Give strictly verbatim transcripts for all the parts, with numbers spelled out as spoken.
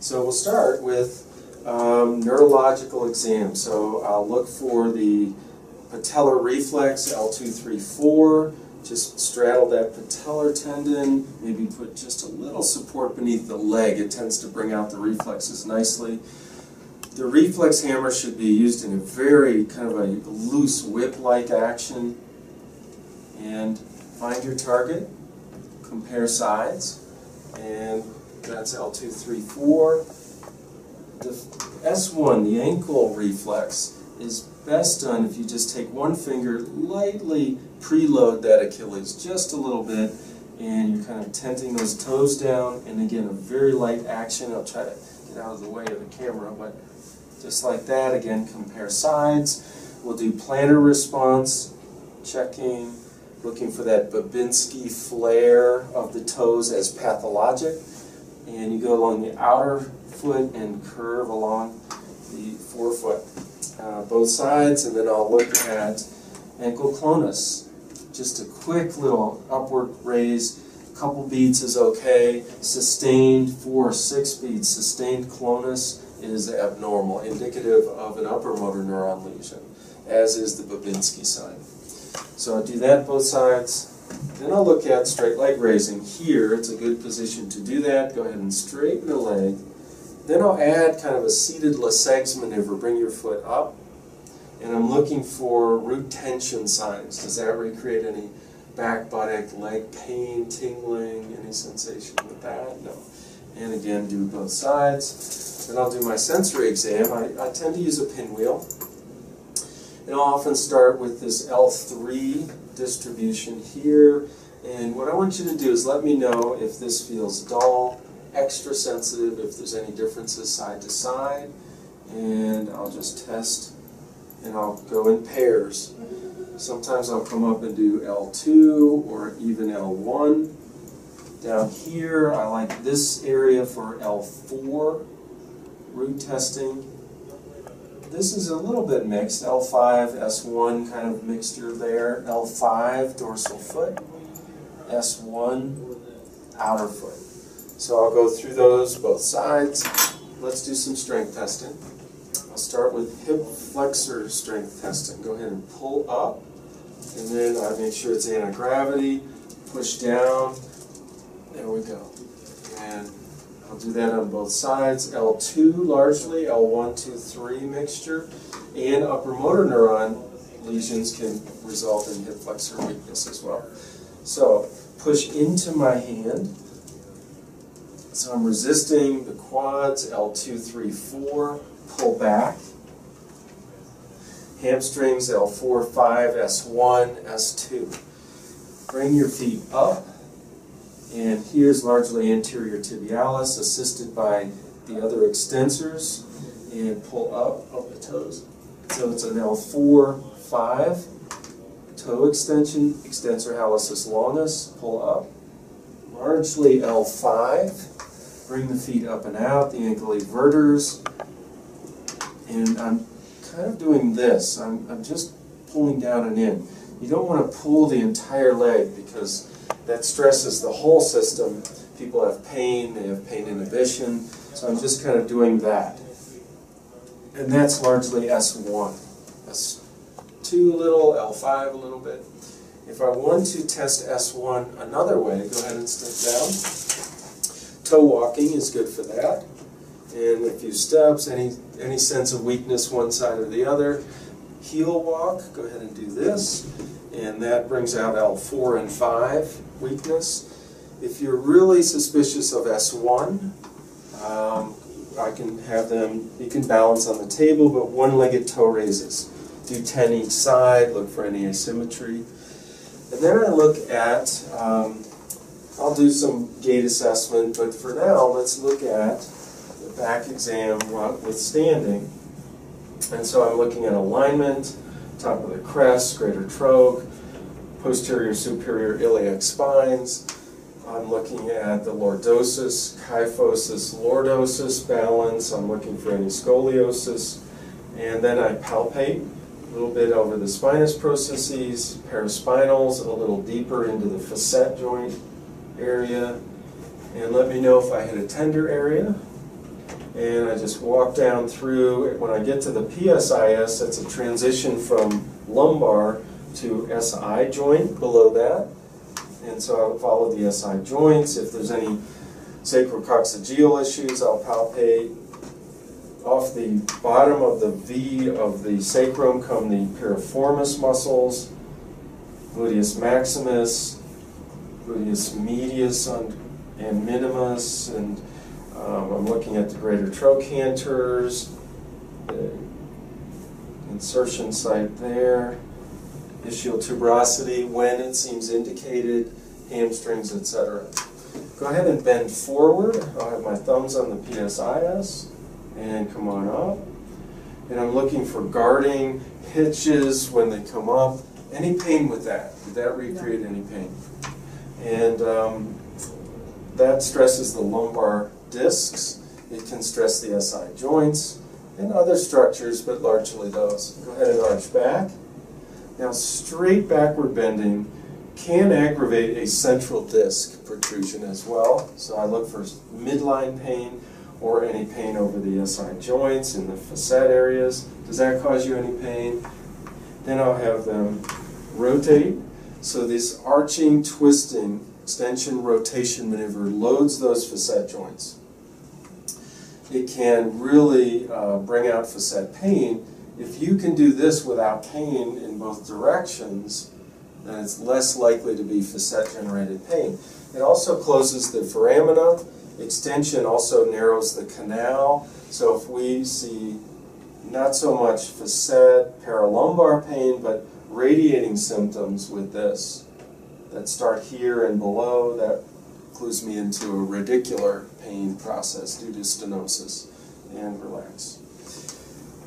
So we'll start with um, neurological exams. So I'll look for the patellar reflex, L two three four. Just straddle that patellar tendon, maybe put just a little support beneath the leg. It tends to bring out the reflexes nicely. The reflex hammer should be used in a very kind of a loose whip-like action. And find your target, compare sides, and that's L two three four. The S one, the ankle reflex, is best done if you just take one finger, lightly preload that Achilles just a little bit, and you're kind of tenting those toes down, and again, a very light action. I'll try to get out of the way of the camera, but just like that, again, compare sides. We'll do plantar response, checking, looking for that Babinski flare of the toes as pathologic, and you go along the outer foot and curve along the forefoot. Uh, both sides, and then I'll look at ankle clonus. Just a quick little upward raise, a couple beats is okay. Sustained four or six beats, sustained clonus is abnormal, indicative of an upper motor neuron lesion, as is the Babinski sign. So I'll do that both sides. Then I'll look at straight leg raising. Here, it's a good position to do that. Go ahead and straighten the leg. Then I'll add kind of a seated Lasègue's maneuver. Bring your foot up, and I'm looking for root tension signs. Does that recreate any back, buttock, leg pain, tingling, any sensation with that? No. And again, do both sides. Then I'll do my sensory exam. I, I tend to use a pinwheel, and I'll often start with this L three distribution here. And what I want you to do is let me know if this feels dull, extra sensitive, if there's any differences side to side, and I'll just test, and I'll go in pairs. Sometimes I'll come up and do L two or even L one. Down here, I like this area for L four root testing. This is a little bit mixed, L five, S one kind of mixture there, L five dorsal foot, S one outer foot. So I'll go through those, both sides. Let's do some strength testing. I'll start with hip flexor strength testing. Go ahead and pull up, and then I make sure it's anti-gravity. Push down, there we go. And I'll do that on both sides. L two largely, L one, two, three mixture, and upper motor neuron lesions can result in hip flexor weakness as well. So push into my hand. So I'm resisting the quads, L two, three, four, pull back. Hamstrings, L four, five, S one, S two. Bring your feet up, and here's largely anterior tibialis, assisted by the other extensors, and pull up, up the toes. So it's an L four, five, toe extension, extensor hallucis longus, pull up. Largely L five. Bring the feet up and out, the ankle everters, and I'm kind of doing this. I'm, I'm just pulling down and in. You don't want to pull the entire leg because that stresses the whole system. People have pain, they have pain inhibition, so I'm just kind of doing that. And that's largely S one. S two a little, L five a little bit. If I want to test S one another way, go ahead and step down. Toe walking is good for that, and a few steps, any, any sense of weakness one side or the other. Heel walk, go ahead and do this, and that brings out L four and five weakness. If you're really suspicious of S one, um, I can have them, you can balance on the table, but one-legged toe raises. Do ten each side, look for any asymmetry. And then I look at um, I'll do some gait assessment, but for now, let's look at the back exam notwithstanding. And so I'm looking at alignment, top of the crest, greater troch, posterior superior iliac spines. I'm looking at the lordosis, kyphosis, lordosis balance. I'm looking for any scoliosis. And then I palpate a little bit over the spinous processes, paraspinals, a little deeper into the facet joint area, and let me know if I hit a tender area, and I just walk down through. When I get to the P S I S, that's a transition from lumbar to S I joint below that. And so I would follow the S I joints. If there's any sacrococcygeal issues, I'll palpate. Off the bottom of the V of the sacrum come the piriformis muscles, gluteus maximus, gluteus medius, and minimus, and um, I'm looking at the greater trochanters, the insertion site there, ischial tuberosity when it seems indicated, hamstrings, et cetera. Go ahead and bend forward. I'll have my thumbs on the P S I S. And come on up. And I'm looking for guarding, hitches when they come up. Any pain with that? Did that recreate any pain? And um, that stresses the lumbar discs. It can stress the S I joints and other structures, but largely those. Go ahead and arch back. Now, straight backward bending can aggravate a central disc protrusion as well. So I look for midline pain, or any pain over the S I joints in the facet areas. Does that cause you any pain? Then I'll have them rotate. So this arching, twisting, extension, rotation maneuver loads those facet joints. It can really uh, bring out facet pain. If you can do this without pain in both directions, then it's less likely to be facet-generated pain. It also closes the foramina. Extension also narrows the canal, so if we see not so much facet paralumbar pain, but radiating symptoms with this that start here and below, that clues me into a radicular pain process due to stenosis. And relax.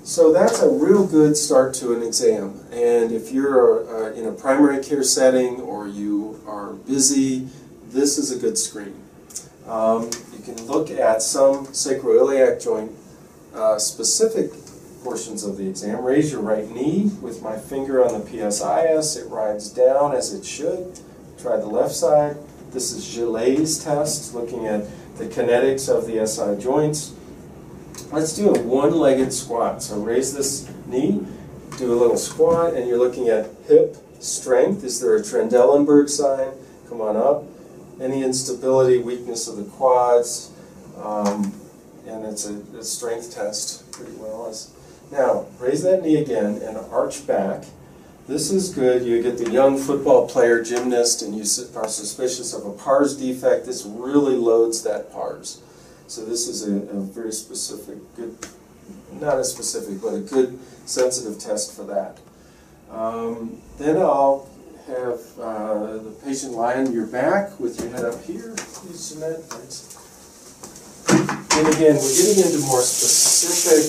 So that's a real good start to an exam. And if you're uh, in a primary care setting or you are busy, this is a good screen. Um, you can look at some sacroiliac joint uh, specific portions of the exam. Raise your right knee with my finger on the P S I S. It rides down as it should. Try the left side. This is Gillet's test, looking at the kinetics of the S I joints. Let's do a one-legged squat. So raise this knee, do a little squat, and you're looking at hip strength. Is there a Trendelenburg sign? Come on up. Any instability, weakness of the quads, um, and it's a, a strength test pretty well. Now, raise that knee again and arch back. This is good. You get the young football player, gymnast, and you are suspicious of a P A R S defect. This really loads that P A R S. So this is a, a very specific, good, not a specific, but a good sensitive test for that. Um, then I'll have uh, the patient lie on your back with your head up here. Please, Jeanette, thanks. And again, we're getting into more specific,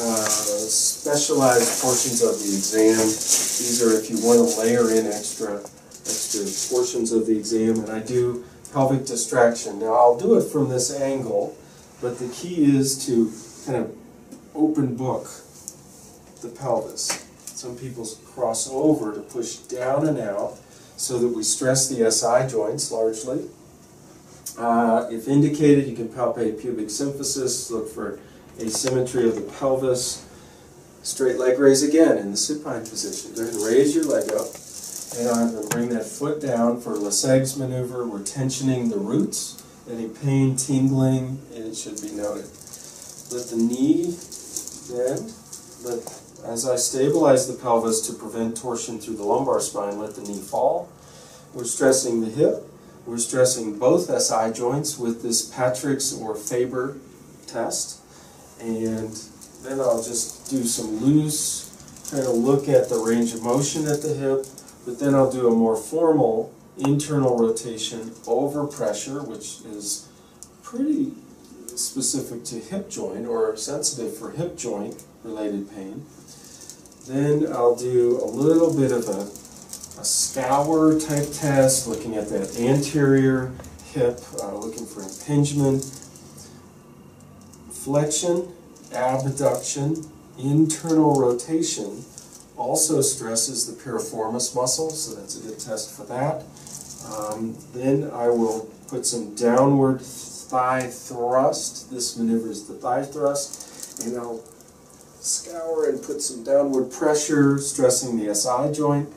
uh, specialized portions of the exam. These are if you want to layer in extra, extra portions of the exam. And I do pelvic distraction. Now, I'll do it from this angle, but the key is to kind of open book the pelvis. Some people cross over to push down and out so that we stress the S I joints largely. Uh, if indicated, you can palpate pubic symphysis, look for asymmetry of the pelvis. Straight leg raise again in the supine position. Go ahead and raise your leg up. And I'm going to bring that foot down for Lasègue's maneuver. We're tensioning the roots. Any pain, tingling, it should be noted. Let the knee bend. Let As I stabilize the pelvis to prevent torsion through the lumbar spine, let the knee fall. We're stressing the hip. We're stressing both S I joints with this Patrick's or Faber test. And then I'll just do some loose, kind of look at the range of motion at the hip, but then I'll do a more formal internal rotation over pressure, which is pretty specific to hip joint or sensitive for hip joint related pain. Then I'll do a little bit of a, a scour type test, looking at that anterior hip, uh, looking for impingement, flexion, abduction, internal rotation. Also stresses the piriformis muscle, so that's a good test for that. Um, then I will put some downward thigh thrust. This maneuver is the thigh thrust. And I'll scour and put some downward pressure, stressing the S I joint.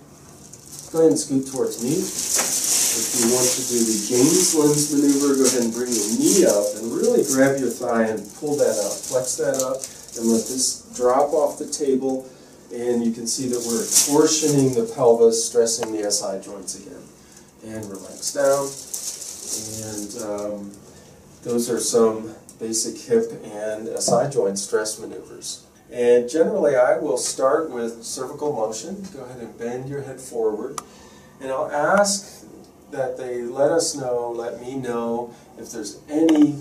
Go ahead and scoot towards me. If you want to do the James Lens maneuver, go ahead and bring your knee up and really grab your thigh and pull that up, flex that up, and let this drop off the table. And you can see that we're torsioning the pelvis, stressing the S I joints again. And relax down. And um, those are some basic hip and S I joint stress maneuvers. And generally I will start with cervical motion. Go ahead and bend your head forward. And I'll ask that they let us know, let me know, if there's any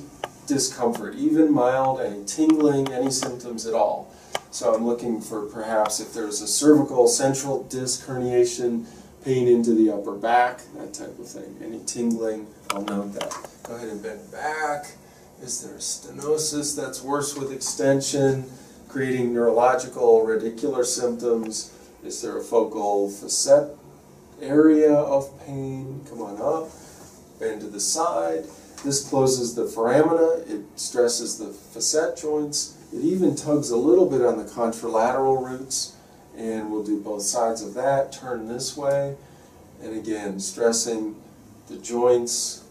discomfort, even mild, any tingling, any symptoms at all. So I'm looking for perhaps if there's a cervical central disc herniation, pain into the upper back, that type of thing. Any tingling, I'll note that. Go ahead and bend back. Is there stenosis that's worse with extension, creating neurological, radicular symptoms? Is there a focal facet area of pain? Come on up, bend to the side. This closes the foramina, it stresses the facet joints, it even tugs a little bit on the contralateral roots, and we'll do both sides of that. Turn this way, and again, stressing the joints,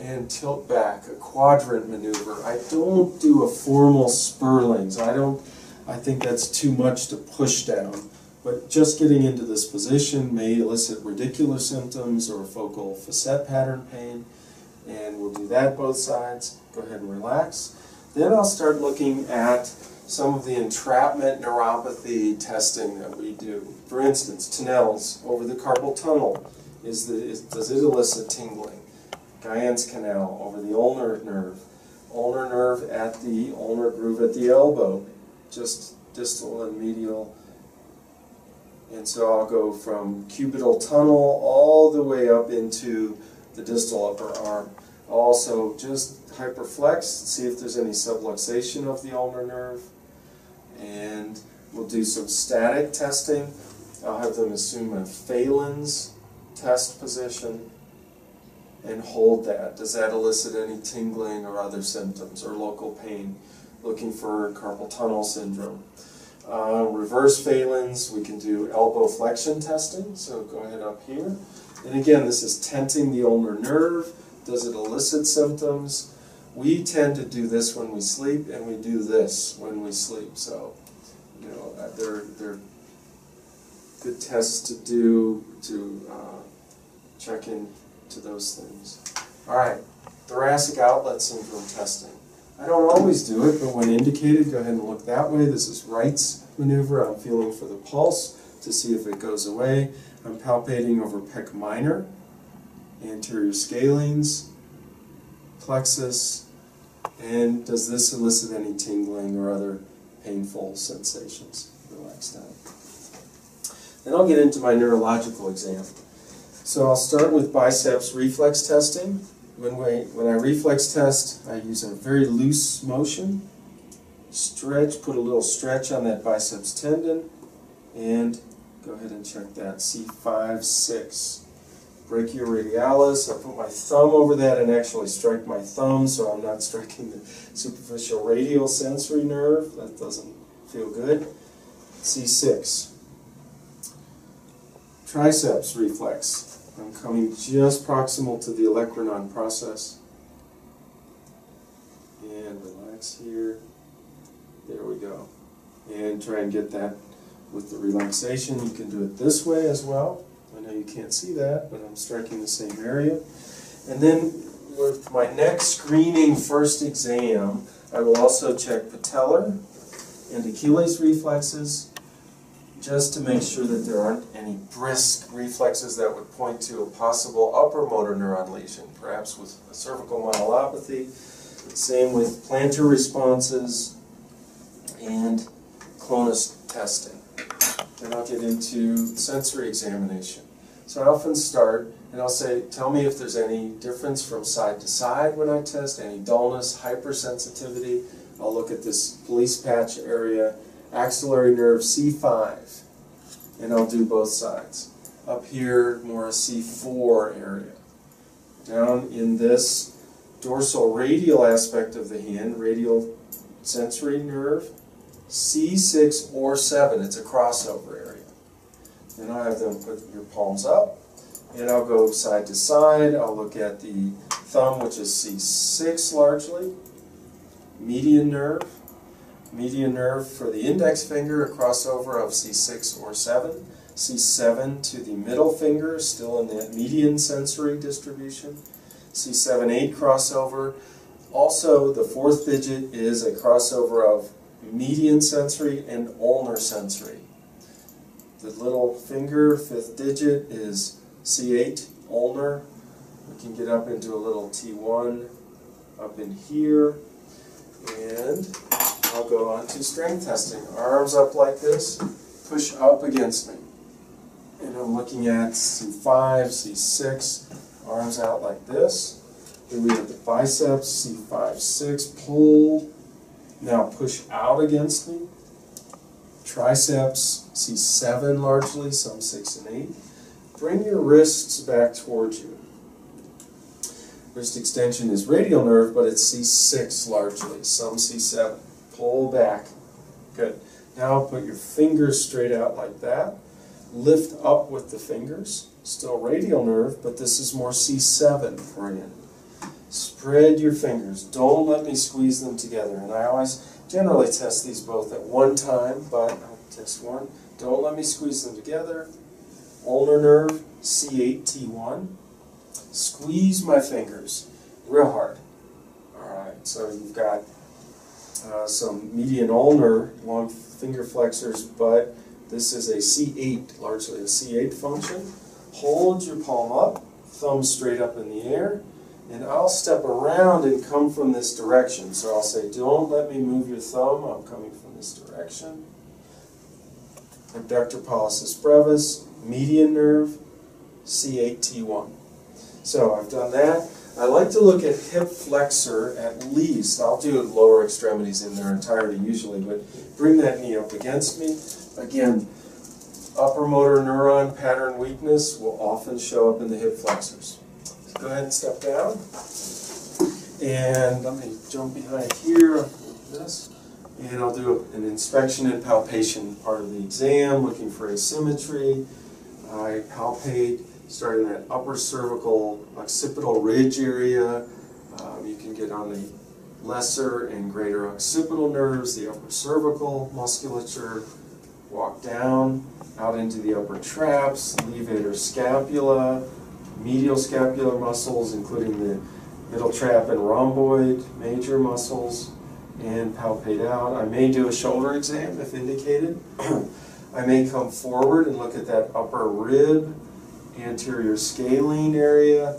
and tilt back, a quadrant maneuver. I don't do a formal Spurling's. I don't, I think that's too much to push down, but just getting into this position may elicit radicular symptoms or focal facet pattern pain, and we'll do that both sides. Go ahead and relax. Then I'll start looking at some of the entrapment neuropathy testing that we do. For instance, Tinel's over the carpal tunnel. Is the, is, does it elicit tingling? Guyon's canal over the ulnar nerve. Ulnar nerve at the ulnar groove at the elbow, just distal and medial. And so I'll go from cubital tunnel all the way up into the distal upper arm. I'll also just hyperflex, see if there's any subluxation of the ulnar nerve. And we'll do some static testing. I'll have them assume a Phalen's test position and hold that. Does that elicit any tingling or other symptoms or local pain? Looking for carpal tunnel syndrome. Uh, reverse Phalen's, we can do elbow flexion testing, so go ahead up here. And again, this is tenting the ulnar nerve. Does it elicit symptoms? We tend to do this when we sleep, and we do this when we sleep. So, you know, they're, they're good tests to do to uh, check in to those things. All right, thoracic outlet syndrome testing. I don't always do it, but when indicated, go ahead and look that way. This is Wright's maneuver. I'm feeling for the pulse to see if it goes away. I'm palpating over pec minor, anterior scalenes, plexus, and does this elicit any tingling or other painful sensations? Relax down. Then I'll get into my neurological exam. So I'll start with biceps reflex testing. When, we, when I reflex test, I use a very loose motion, stretch, put a little stretch on that biceps tendon, and go ahead and check that, C five, six. Brachioradialis, I put my thumb over that and actually strike my thumb, so I'm not striking the superficial radial sensory nerve. That doesn't feel good. C six. Triceps reflex. I'm coming just proximal to the olecranon process. And relax here. There we go. And try and get that with the relaxation. You can do it this way as well. I know you can't see that, but I'm striking the same area. And then with my next screening first exam, I will also check patellar and Achilles reflexes, just to make sure that there aren't any brisk reflexes that would point to a possible upper motor neuron lesion, perhaps with a cervical myelopathy. Same with plantar responses and clonus testing. Then I'll get into sensory examination. So I often start and I'll say, tell me if there's any difference from side to side when I test, any dullness, hypersensitivity. I'll look at this police patch area, axillary nerve C five, and I'll do both sides. Up here, more a C four area. Down in this dorsoradial aspect of the hand, radial sensory nerve, C six or seven. It's a crossover area. And I'll have them put your palms up. And I'll go side to side. I'll look at the thumb, which is C six largely. Median nerve. Median nerve for the index finger, a crossover of C six or seven. C seven to the middle finger, still in that median sensory distribution. C seven eight crossover. Also, the fourth digit is a crossover of median sensory and ulnar sensory. The little finger, fifth digit, is C eight, ulnar. We can get up into a little T one up in here. And I'll go on to strength testing. Arms up like this, push up against me. And I'm looking at C five, C six, arms out like this. Here we have the biceps, C five, six, pull. Now push out against me. Triceps, C seven largely, some six and eight. Bring your wrists back towards you. Wrist extension is radial nerve, but it's C six largely, some C seven. Pull back. Good. Now put your fingers straight out like that. Lift up with the fingers. Still radial nerve, but this is more C seven oriented. Spread your fingers. Don't let me squeeze them together. And I always generally test these both at one time, but I'll test one. Don't let me squeeze them together. Ulnar nerve, C eight, T one. Squeeze my fingers real hard. Alright, so you've got uh, some median ulnar, long finger flexors, but this is a C eight, largely a C eight function. Hold your palm up, thumb straight up in the air, and I'll step around and come from this direction. So I'll say, don't let me move your thumb, I'm coming from this direction. Abductor pollicis brevis, median nerve, C eight, T one. So I've done that. I like to look at hip flexor at least. I'll do lower extremities in their entirety usually, but bring that knee up against me. Again, upper motor neuron pattern weakness will often show up in the hip flexors. So go ahead and step down. And let me jump behind here like this. And I'll do an inspection and palpation part of the exam, looking for asymmetry. I palpate starting that upper cervical occipital ridge area. Um, you can get on the lesser and greater occipital nerves, the upper cervical musculature. Walk down, out into the upper traps, levator scapula, medial scapular muscles, including the middle trap and rhomboid, major muscles, and palpate out. I may do a shoulder exam if indicated. I may come forward and look at that upper rib, anterior scalene area,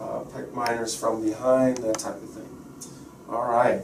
uh, pec minors from behind, that type of thing. All right.